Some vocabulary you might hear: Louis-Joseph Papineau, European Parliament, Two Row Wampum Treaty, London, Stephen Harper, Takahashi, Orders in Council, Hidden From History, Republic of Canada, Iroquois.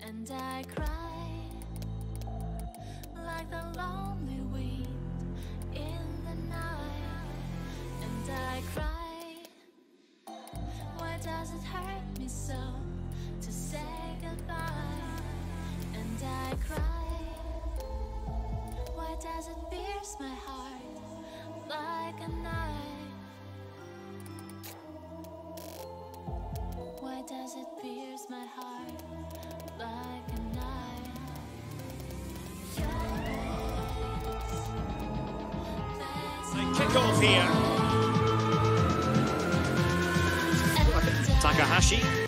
and I cry like the lonely wind in the night. And I cry, why does it hurt me so to say goodbye? And I cry, why does it pierce my heart like a knife? Why does it pierce my heart like a knife? Kickoff here. Takahashi.